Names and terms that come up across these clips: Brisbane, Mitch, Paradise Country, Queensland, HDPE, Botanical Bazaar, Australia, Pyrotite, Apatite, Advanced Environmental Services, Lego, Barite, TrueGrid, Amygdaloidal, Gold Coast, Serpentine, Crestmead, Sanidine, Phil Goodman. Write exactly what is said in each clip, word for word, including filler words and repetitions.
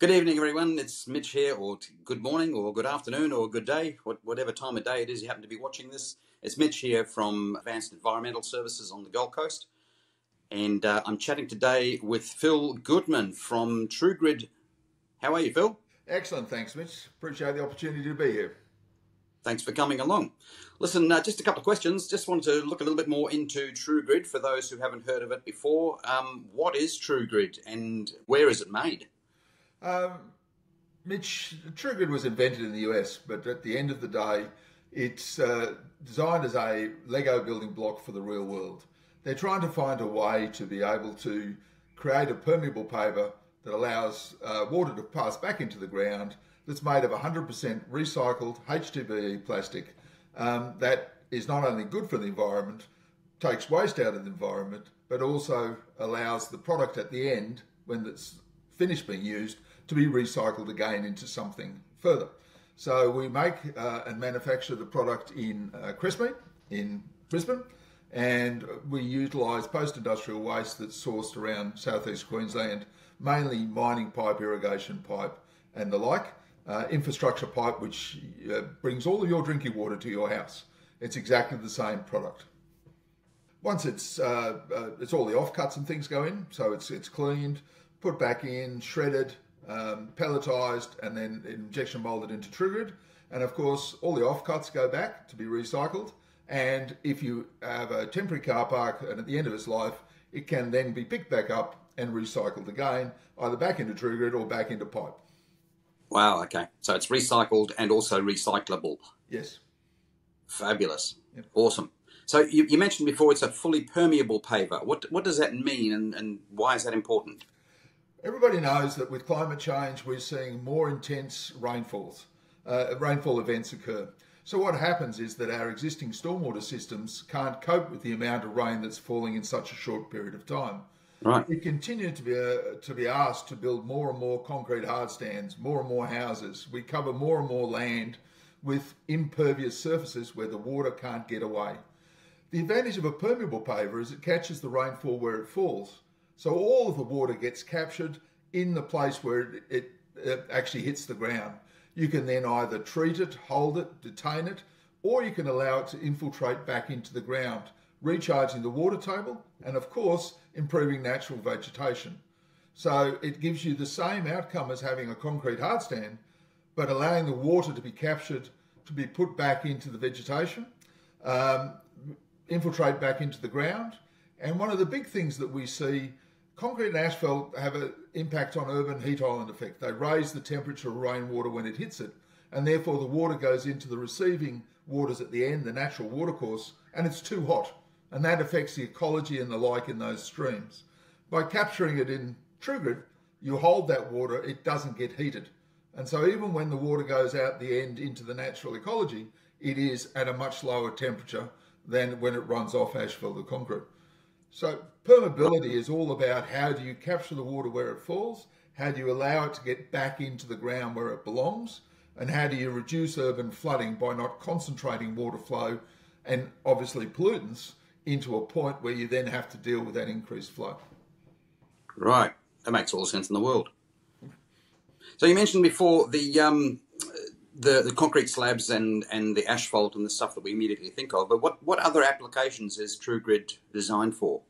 Good evening, everyone. It's Mitch here, or good morning, or good afternoon, or good day, whatever time of day it is you happen to be watching this. It's Mitch here from Advanced Environmental Services on the Gold Coast, and uh, I'm chatting today with Phil Goodman from TrueGrid. How are you, Phil? Excellent, thanks, Mitch. Appreciate the opportunity to be here. Thanks for coming along. Listen, uh, just a couple of questions. Just wanted to look a little bit more into TrueGrid for those who haven't heard of it before. Um, what is TrueGrid, and where is it made? Um, Mitch, TrueGrid was invented in the U S, but at the end of the day, it's uh, designed as a Lego building block for the real world. They're trying to find a way to be able to create a permeable paver that allows uh, water to pass back into the ground, that's made of one hundred percent recycled H D P E plastic, um, that is not only good for the environment, takes waste out of the environment, but also allows the product at the end, when it's finished being used, to be recycled again into something further. So we make uh, and manufacture the product in uh, Crestmead in Brisbane, and we utilise post-industrial waste that's sourced around southeast Queensland, mainly mining pipe, irrigation pipe and the like, uh, infrastructure pipe which uh, brings all of your drinking water to your house. It's exactly the same product. Once it's, uh, uh, it's all the offcuts and things go in, so it's, it's cleaned, put back in, shredded, um, pelletised, and then injection moulded into TrueGrid. And of course, all the offcuts go back to be recycled. And if you have a temporary car park and at the end of its life, it can then be picked back up and recycled again, either back into TrueGrid or back into pipe. Wow, okay. So it's recycled and also recyclable. Yes. Fabulous. Yep. Awesome. So you, you mentioned before it's a fully permeable paver. What, what does that mean, and, and why is that important? Everybody knows that with climate change, we're seeing more intense rainfalls, uh, rainfall events occur. So what happens is that our existing stormwater systems can't cope with the amount of rain that's falling in such a short period of time. Right. We continue to be, uh, to be asked to build more and more concrete hard stands, more and more houses. We cover more and more land with impervious surfaces where the water can't get away. The advantage of a permeable paver is it catches the rainfall where it falls. So all of the water gets captured in the place where it, it, it actually hits the ground. You can then either treat it, hold it, detain it, or you can allow it to infiltrate back into the ground, recharging the water table and, of course, improving natural vegetation. So it gives you the same outcome as having a concrete hardstand, but allowing the water to be captured, to be put back into the vegetation, um, infiltrate back into the ground. And one of the big things that we see, concrete and asphalt have an impact on urban heat island effect. They raise the temperature of rainwater when it hits it, and therefore the water goes into the receiving waters at the end, the natural water course, and it's too hot. And that affects the ecology and the like in those streams. By capturing it in TrueGrid, you hold that water, it doesn't get heated. And so even when the water goes out the end into the natural ecology, it is at a much lower temperature than when it runs off asphalt or concrete. So permeability is all about how do you capture the water where it falls, how do you allow it to get back into the ground where it belongs, and how do you reduce urban flooding by not concentrating water flow and obviously pollutants into a point where you then have to deal with that increased flow. Right. That makes all the sense in the world. So you mentioned before the um, the, the concrete slabs and, and the asphalt and the stuff that we immediately think of, but what, what other applications is TrueGrid designed for?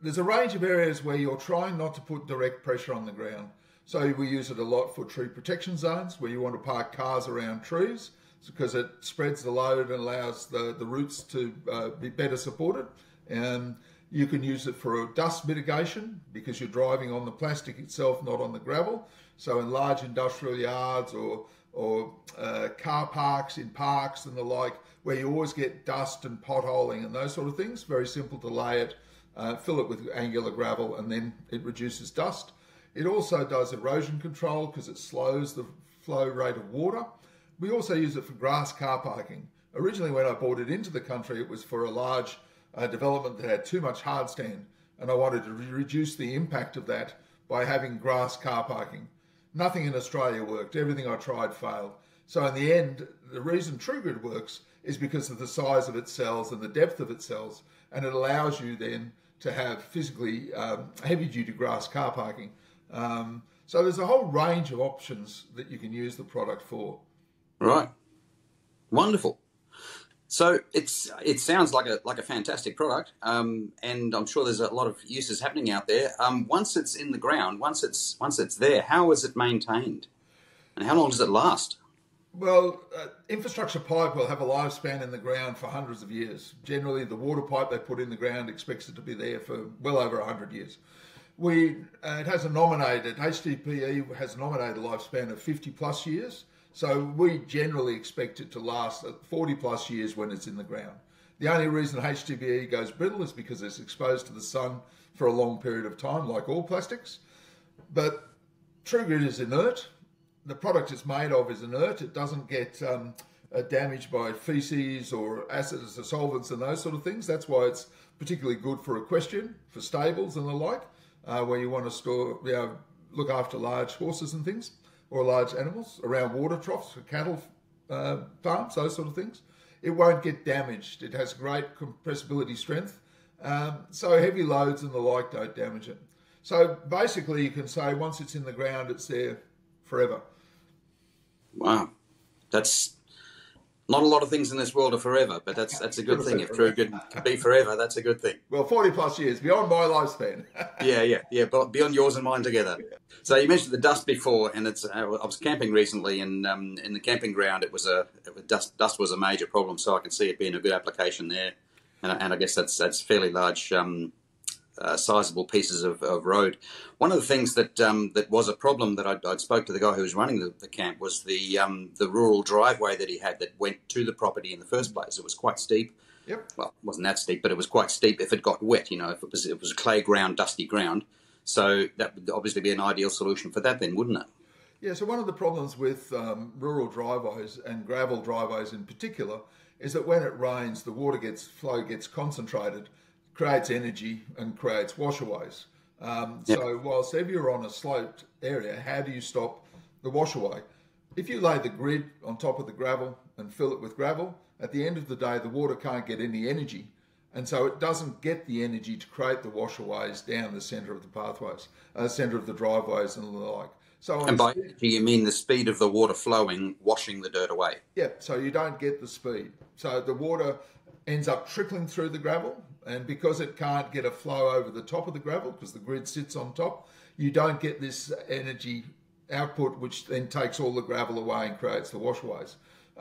There's a range of areas where you're trying not to put direct pressure on the ground. So we use it a lot for tree protection zones where you want to park cars around trees because it spreads the load and allows the, the roots to uh, be better supported. Um, you can use it for dust mitigation because you're driving on the plastic itself, not on the gravel. So in large industrial yards or, or uh, car parks, in parks and the like, where you always get dust and potholing and those sort of things, very simple to lay it. Uh, fill it with angular gravel and then it reduces dust. It also does erosion control because it slows the flow rate of water. We also use it for grass car parking. Originally when I brought it into the country, it was for a large uh, development that had too much hardstand, and I wanted to re reduce the impact of that by having grass car parking. Nothing in Australia worked. Everything I tried failed. So in the end, the reason TrueGrid works is because of the size of its cells and the depth of its cells, and it allows you then to have physically um, heavy-duty grass car parking. Um, So there's a whole range of options that you can use the product for. Right. Wonderful. So it's it sounds like a like a fantastic product, um, and I'm sure there's a lot of uses happening out there. Um, once it's in the ground, once it's once it's there, how is it maintained, and how long does it last? Well, uh, infrastructure pipe will have a lifespan in the ground for hundreds of years. Generally, the water pipe they put in the ground expects it to be there for well over one hundred years. We, uh, it has a nominated, H D P E has a nominated lifespan of fifty plus years. So we generally expect it to last forty plus years when it's in the ground. The only reason H D P E goes brittle is because it's exposed to the sun for a long period of time, like all plastics. But TrueGrid is inert. The product it's made of is inert. It doesn't get um, uh, damaged by feces or acids or solvents and those sort of things. That's why it's particularly good for equestrian, for stables and the like, uh, where you want to store, you know, look after large horses and things, or large animals, around water troughs for cattle uh, farms, those sort of things. It won't get damaged. It has great compressibility strength. Um, so heavy loads and the like don't damage it. So basically you can say once it's in the ground, it's there forever. Wow, that's not a lot of things in this world are forever, but that's that's a good thing. If TrueGrid could be forever, that's a good thing. Well, forty plus years, beyond my lifespan. yeah, yeah, yeah, but beyond yours and mine together. Yeah. So you mentioned the dust before, and it's I was camping recently, and um, in the camping ground, it was a it, dust dust was a major problem. So I can see it being a good application there, and and I guess that's that's fairly large. Um, Uh, sizable pieces of, of road. One of the things that um, that was a problem that I'd, I'd spoke to the guy who was running the, the camp was the um, the rural driveway that he had that went to the property in the first place. It was quite steep. Yep. Well, it wasn't that steep, but it was quite steep if it got wet. You know, if it was it was clay ground, dusty ground. So that would obviously be an ideal solution for that, then, wouldn't it? Yeah. So one of the problems with um, rural driveways and gravel driveways in particular is that when it rains, the water gets flow gets concentrated, creates energy and creates washaways. Um, yep. So whilst ever you're on a sloped area, how do you stop the washaway? If you lay the grid on top of the gravel and fill it with gravel, at the end of the day, the water can't get any energy. And so it doesn't get the energy to create the washaways down the centre of the pathways, uh, centre of the driveways and the like. So and by energy, you mean the speed of the water flowing, washing the dirt away. Yeah, so you don't get the speed. So the water ends up trickling through the gravel, and because it can't get a flow over the top of the gravel because the grid sits on top, you don't get this energy output, which then takes all the gravel away and creates the washaways.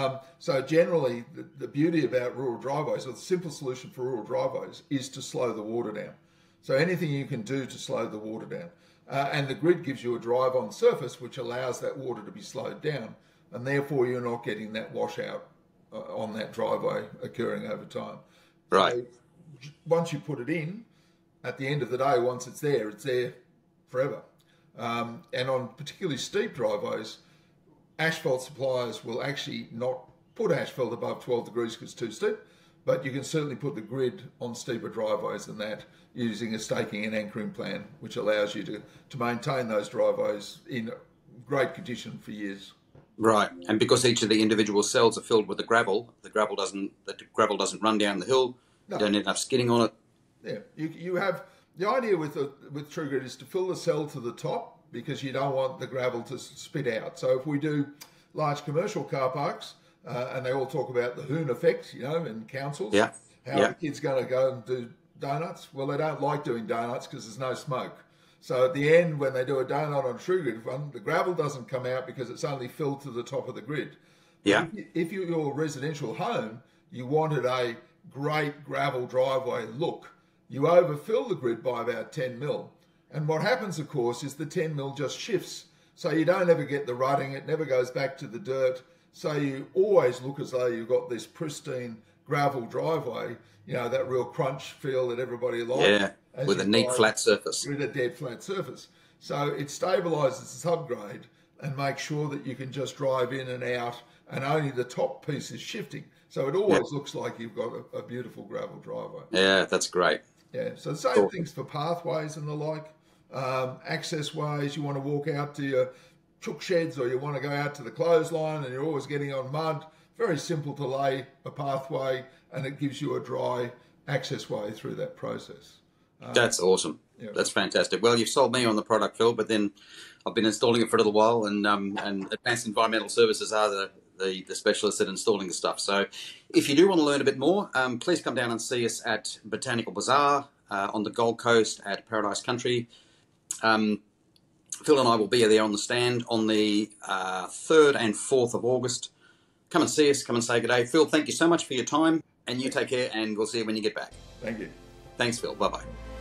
Um, so generally, the, the beauty about rural driveways, or the simple solution for rural driveways, is to slow the water down. So anything you can do to slow the water down. Uh, and the grid gives you a drive-on surface, which allows that water to be slowed down, and therefore you're not getting that washout uh, on that driveway occurring over time. Right. So, once you put it in, at the end of the day, once it's there, it's there forever. Um, and on particularly steep driveways, asphalt suppliers will actually not put asphalt above twelve degrees because it's too steep, but you can certainly put the grid on steeper driveways than that using a staking and anchoring plan, which allows you to, to maintain those driveways in great condition for years. Right, and because each of the individual cells are filled with the gravel, the gravel doesn't, the gravel doesn't run down the hill. No. You don't end up skidding on it. Yeah, you, you have the idea with the, with TrueGrid is to fill the cell to the top because you don't want the gravel to spit out. So if we do large commercial car parks, uh, and they all talk about the Hoon effect, you know, in councils, yeah. how yeah. the kids going to go and do donuts? Well, they don't like doing donuts because there's no smoke. So at the end, when they do a donut on TrueGrid one, the gravel doesn't come out because it's only filled to the top of the grid. Yeah. If, if you're your residential home, you wanted a great gravel driveway look, you overfill the grid by about ten mil. And what happens, of course, is the ten mil just shifts. So you don't ever get the rutting. It never goes back to the dirt. So you always look as though you've got this pristine gravel driveway, you know, that real crunch feel that everybody likes. Yeah, with a neat flat surface. With a dead flat surface. So it stabilises the subgrade and makes sure that you can just drive in and out and only the top piece is shifting. So it always yeah. looks like you've got a, a beautiful gravel driveway. Yeah, that's great. Yeah, so the same cool. things for pathways and the like, um, access ways. You want to walk out to your chook sheds or you want to go out to the clothesline and you're always getting on mud. Very simple to lay a pathway and it gives you a dry access way through that process. Um, that's awesome. Yeah. That's fantastic. Well, you've sold me on the product, Phil, but then I've been installing it for a little while, and um, and Advanced Environmental Services are the, the, the specialists at installing the stuff. So if you do want to learn a bit more, um, please come down and see us at Botanical Bazaar, uh, on the Gold Coast at Paradise Country. Um, Phil and I will be there on the stand on the uh, third and fourth of August. Come and see us, come and say good day. Phil, thank you so much for your time, and you take care, and we'll see you when you get back. Thank you. Thanks, Phil. Bye-bye.